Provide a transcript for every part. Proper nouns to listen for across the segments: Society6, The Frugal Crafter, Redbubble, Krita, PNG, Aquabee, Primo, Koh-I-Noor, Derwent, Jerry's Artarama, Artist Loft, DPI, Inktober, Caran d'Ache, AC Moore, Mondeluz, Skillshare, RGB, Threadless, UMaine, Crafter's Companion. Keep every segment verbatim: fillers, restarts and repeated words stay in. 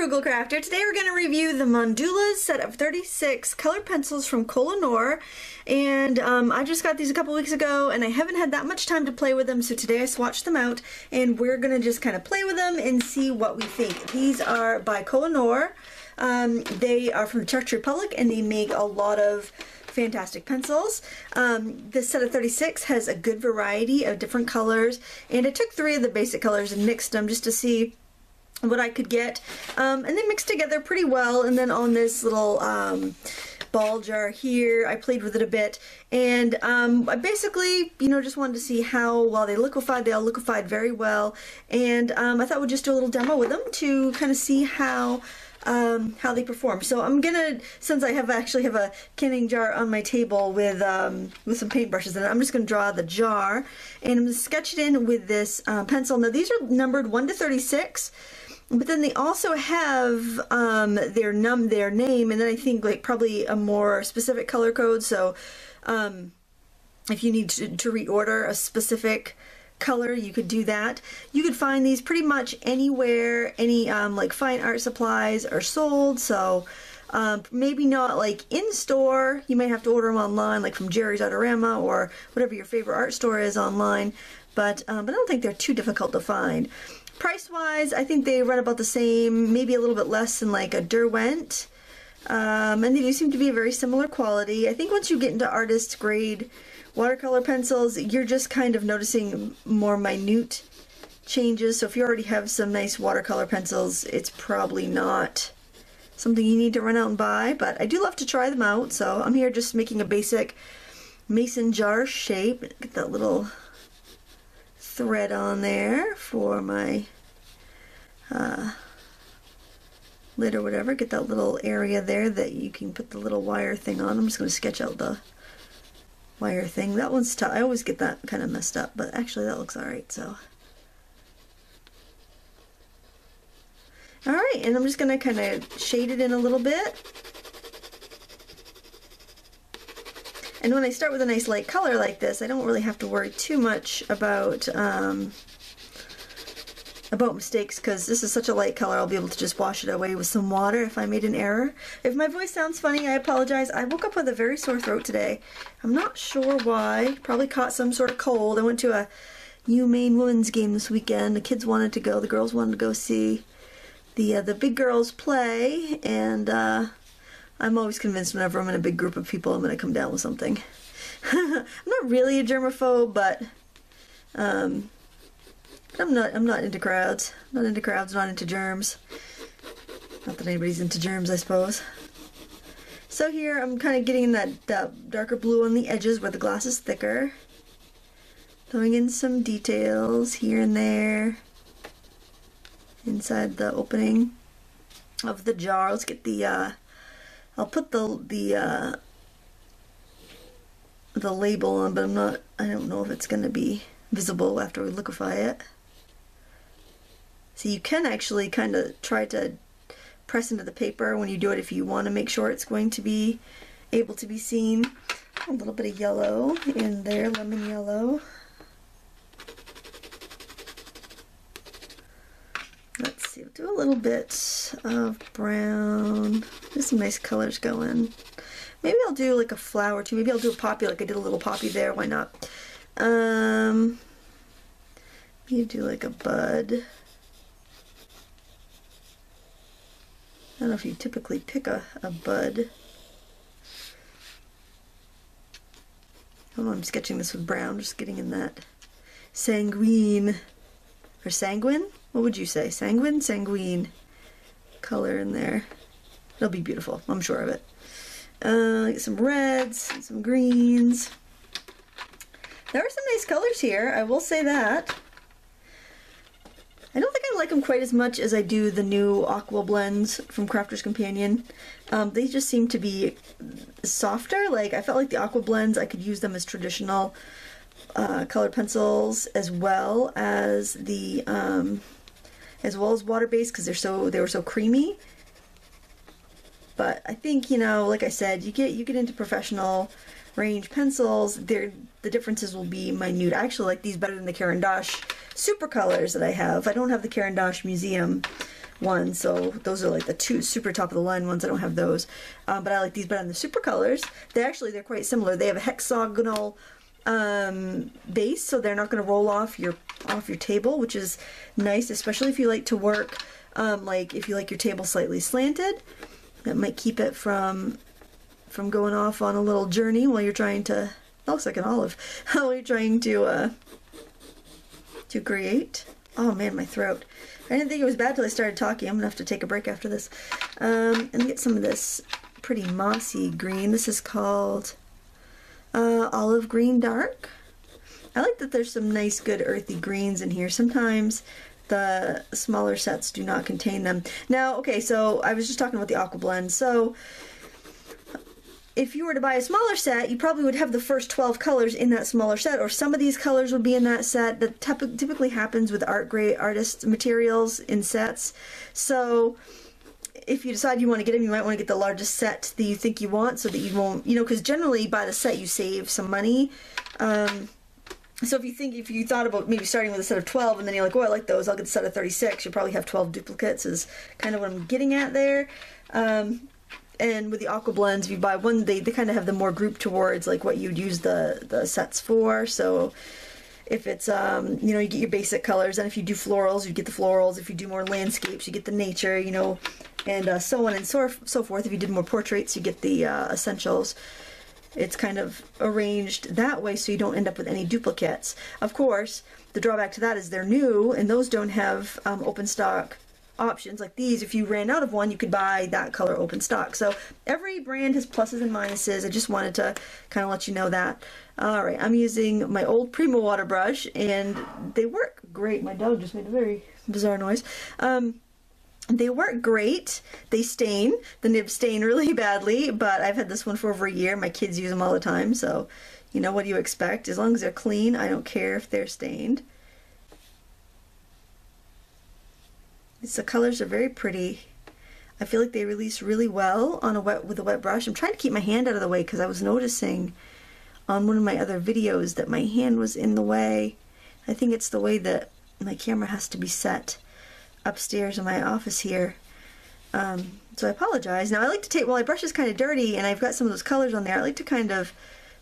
Frugal Crafter. Today we're going to review the Mondeluz set of thirty-six colored pencils from Koh-I-Noor, and um, I just got these a couple weeks ago and I haven't had that much time to play with them, so today I swatched them out and we're going to just kind of play with them and see what we think. These are by Koh-I-Noor. Um, they are from Czech Republic and they make a lot of fantastic pencils. Um, this set of thirty-six has a good variety of different colors, and I took three of the basic colors and mixed them just to see what I could get, um, and they mixed together pretty well. And then on this little um, ball jar here, I played with it a bit, and um, I basically, you know, just wanted to see how well they liquefied. They all liquefied very well, and um, I thought we'd just do a little demo with them to kind of see how um, how they perform. So I'm gonna, since I have actually have a canning jar on my table with um, with some paintbrushes in it, I'm just gonna draw the jar, and I'm gonna sketch it in with this uh, pencil. Now these are numbered one to thirty-six. But then they also have um, their num their name, and then I think like probably a more specific color code. So um, if you need to, to reorder a specific color, you could do that. You could find these pretty much anywhere, any um, like fine art supplies are sold. So um, maybe not like in store. You might have to order them online, like from Jerry's Artarama or whatever your favorite art store is online. But um, but I don't think they're too difficult to find. Price-wise, I think they run about the same, maybe a little bit less than like a Derwent, um, and they do seem to be a very similar quality. I think once you get into artist grade watercolor pencils, you're just kind of noticing more minute changes. So if you already have some nice watercolor pencils, it's probably not something you need to run out and buy, but I do love to try them out. So I'm here just making a basic mason jar shape. Get that little thread on there for my uh, lid or whatever. Get that little area there that you can put the little wire thing on. I'm just going to sketch out the wire thing. That one's tough. I always get that kind of messed up, but actually that looks alright. So, alright, and I'm just going to kind of shade it in a little bit. And when I start with a nice light color like this, I don't really have to worry too much about um, about mistakes, because this is such a light color, I'll be able to just wash it away with some water if I made an error. If my voice sounds funny, I apologize. I woke up with a very sore throat today. I'm not sure why. Probably caught some sort of cold. I went to a UMaine women's game this weekend. The kids wanted to go. The girls wanted to go see the, uh, the big girls play, and uh, I'm always convinced whenever I'm in a big group of people, I'm going to come down with something. I'm not really a germaphobe, but um, I'm not. I'm not into crowds. Not into crowds. Not into germs. Not that anybody's into germs, I suppose. So here I'm kind of getting in that, that darker blue on the edges where the glass is thicker. Throwing in some details here and there inside the opening of the jar. Let's get the. Uh, I'll put the the uh, the label on, but I'm not. I don't know if it's going to be visible after we liquefy it. So you can actually kind of try to press into the paper when you do it if you want to make sure it's going to be able to be seen. A little bit of yellow in there, lemon yellow. Let's see, do a little bit of brown. There's some nice colors going. Maybe I'll do like a flower too. Maybe I'll do a poppy, like I did a little poppy there. Why not? Um, you do like a bud. I don't know if you typically pick a, a bud. I don't know, I'm sketching this with brown. Just getting in that sanguine or sanguine. What would you say? Sanguine? Sanguine color in there. It'll be beautiful. I'm sure of it. Uh, get some reds, some greens. There are some nice colors here. I will say that. I don't think I like them quite as much as I do the new Aqua blends from Crafter's Companion. Um, they just seem to be softer. Like I felt like the Aqua blends, I could use them as traditional uh, colored pencils as well as the um, as well as water-based, because they're so they were so creamy. But I think, you know, like I said, you get you get into professional range pencils, they're, the differences will be minute. I actually like these better than the Caran d'Ache super colors that I have. I don't have the Caran d'Ache Museum one, so those are like the two super top of the line ones. I don't have those, um, but I like these better than the super colors. They actually, they're quite similar. They have a hexagonal um, base, so they're not going to roll off your off your table, which is nice, especially if you like to work um, like if you like your table slightly slanted. That might keep it from from going off on a little journey while you're trying to. That looks like an olive. While you're trying to uh, to create. Oh man, my throat. I didn't think it was bad till I started talking. I'm gonna have to take a break after this. Um, and get some of this pretty mossy green. This is called uh, Olive Green Dark. I like that there's some nice, good earthy greens in here. Sometimes the smaller sets do not contain them. Now, okay, so I was just talking about the Aqua Blend. So if you were to buy a smaller set, you probably would have the first twelve colors in that smaller set, or some of these colors would be in that set. That typically happens with art grade artist materials in sets. So if you decide you want to get them, you might want to get the largest set that you think you want, so that you won't, you know, because generally by the set you save some money. Um, so if you think, if you thought about maybe starting with a set of twelve and then you're like, oh, I like those, I'll get a set of thirty-six, you'll probably have twelve duplicates, is kind of what I'm getting at there. Um, And with the Aqua Blends, if you buy one, they, they kind of have them more grouped towards like what you'd use the, the sets for. So if it's, um, you know, you get your basic colors, and if you do florals, you get the florals. If you do more landscapes, you get the nature, you know, and uh, so on and so, so forth. If you did more portraits, you get the uh, essentials. It's kind of arranged that way so you don't end up with any duplicates. Of course, the drawback to that is they're new, and those don't have um, open stock options like these. If you ran out of one, you could buy that color open stock. So every brand has pluses and minuses. I just wanted to kind of let you know that. All right, I'm using my old Primo water brush, and they work great. My dog just made a very bizarre noise. Um, they work great. They stain. The nibs stain really badly, but I've had this one for over a year. My kids use them all the time, so you know, what do you expect? As long as they're clean, I don't care if they're stained. The colors are very pretty. I feel like they release really well on a wet with a wet brush. I'm trying to keep my hand out of the way because I was noticing on one of my other videos that my hand was in the way. I think it's the way that my camera has to be set upstairs in my office here. Um, so I apologize. Now I like to take, while my brush is kind of dirty and I've got some of those colors on there, I like to kind of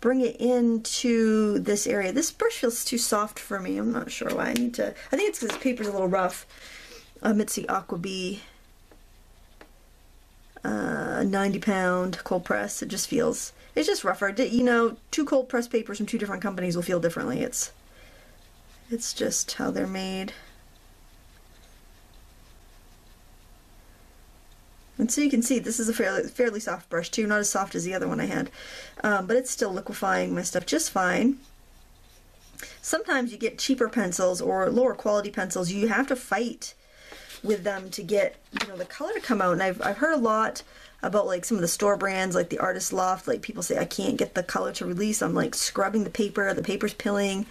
bring it into this area. This brush feels too soft for me. I'm not sure why. I need to, I think it's because this paper's a little rough. Um, it's the Aquabee uh, ninety pound cold press. It just feels, it's just rougher. You know, two cold press papers from two different companies will feel differently. It's, it's just how they're made. And so you can see this is a fairly, fairly soft brush too, not as soft as the other one I had. Um, but it's still liquefying my stuff just fine. Sometimes you get cheaper pencils or lower quality pencils. You have to fight with them to get, you know, the color to come out. And I've, I've heard a lot about like some of the store brands, like the Artist Loft, like people say, I can't get the color to release. I'm like scrubbing the paper, the paper's pilling.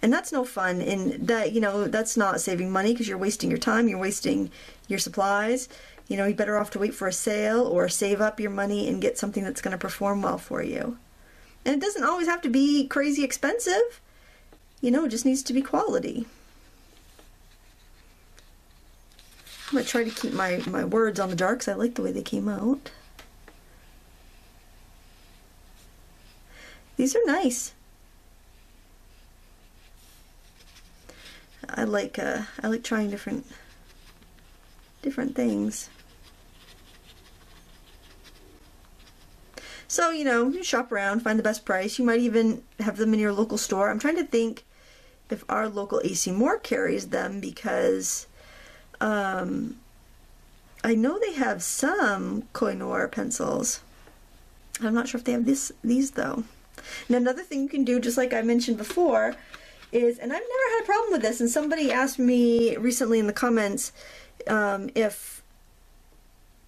And that's no fun. And that, you know, that's not saving money because you're wasting your time, you're wasting your supplies. You know, you're better off to wait for a sale or save up your money and get something that's going to perform well for you. And it doesn't always have to be crazy expensive. You know, it just needs to be quality. I'm going to try to keep my, my words on the dark because I like the way they came out. These are nice. I like uh, I like trying different different things. So, you know, you shop around, find the best price. You might even have them in your local store. I'm trying to think if our local A C Moore carries them because Um, I know they have some Koh-I-Noor pencils. I'm not sure if they have this, these though. And another thing you can do, just like I mentioned before, is, and I've never had a problem with this, and somebody asked me recently in the comments um, if,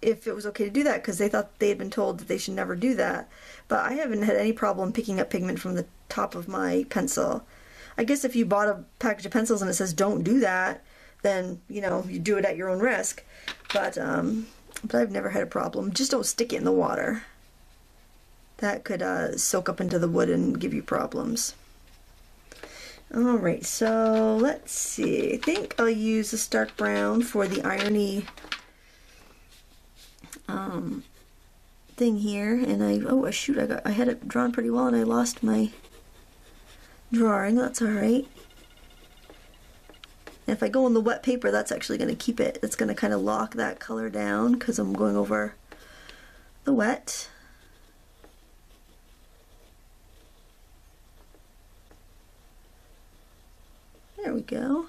if it was okay to do that, because they thought they had been told that they should never do that. But I haven't had any problem picking up pigment from the top of my pencil. I guess if you bought a package of pencils and it says don't do that, then, you know, you do it at your own risk. But, um, but I've never had a problem. Just don't stick it in the water. That could uh, soak up into the wood and give you problems. All right, so let's see. I think I'll use the stark brown for the irony um, thing here. And I, oh shoot, I got, I had it drawn pretty well and I lost my drawing. That's all right. And if I go on the wet paper, that's actually going to keep it. It's going to kind of lock that color down because I'm going over the wet. There we go.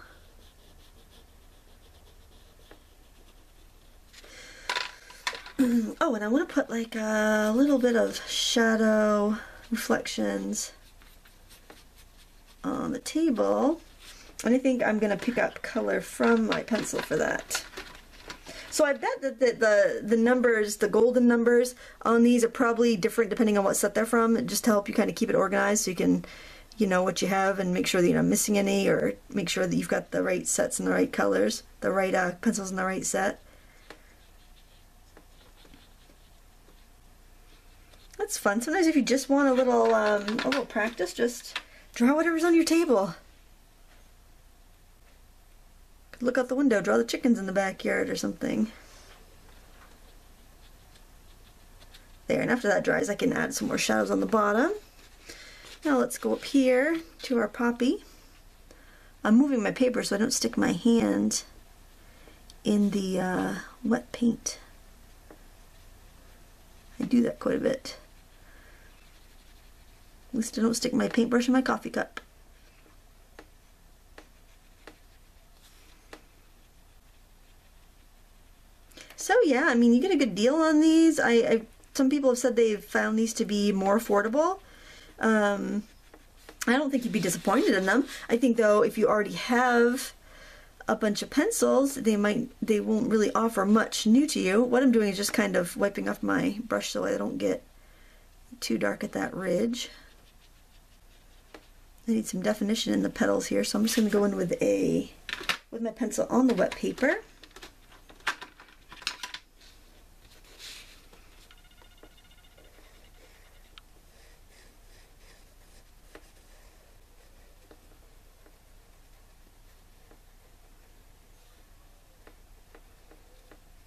Oh, and I want to put like a little bit of shadow reflections on the table. And I think I'm going to pick up color from my pencil for that. So I bet that the, the, the numbers, the golden numbers on these are probably different depending on what set they're from, just to help you kind of keep it organized so you can, you know, what you have and make sure that you're not missing any, or make sure that you've got the right sets and the right colors, the right uh, pencils in the right set. That's fun. Sometimes if you just want a little, um, a little practice, just draw whatever's on your table. Look out the window, draw the chickens in the backyard or something. There, and after that dries, I can add some more shadows on the bottom. Now let's go up here to our poppy. I'm moving my paper so I don't stick my hand in the uh, wet paint. I do that quite a bit. At least I don't stick my paintbrush in my coffee cup. So yeah, I mean, you get a good deal on these. I, I some people have said they've found these to be more affordable. Um, I don't think you'd be disappointed in them. I think though, if you already have a bunch of pencils, they might they won't really offer much new to you. What I'm doing is just kind of wiping off my brush so I don't get too dark at that ridge. I need some definition in the petals here, so I'm just going to go in with a with my pencil on the wet paper.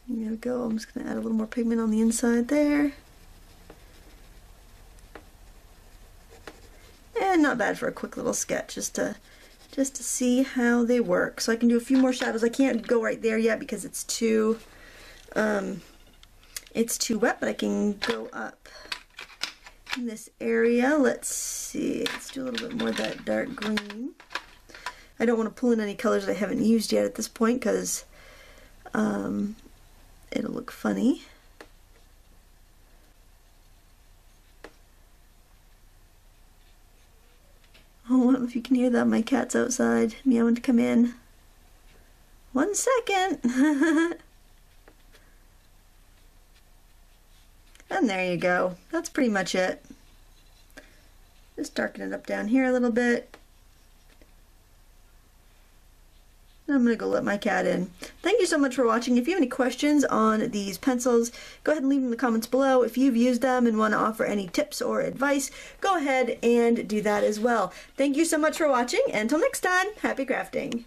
There we go. I'm just going to add a little more pigment on the inside there. And not bad for a quick little sketch, just to just to see how they work. So I can do a few more shadows. I can't go right there yet because it's too um, it's too wet, but I can go up in this area. Let's see. Let's do a little bit more of that dark green. I don't want to pull in any colors that I haven't used yet at this point because um, it'll look funny. Oh, I don't know if you can hear that. My cat's outside meowing to come in. One second. And there you go. That's pretty much it. Just darken it up down here a little bit. I'm going to go let my cat in. Thank you so much for watching. If you have any questions on these pencils, go ahead and leave them in the comments below. If you've used them and want to offer any tips or advice, go ahead and do that as well. Thank you so much for watching. Until next time, happy crafting.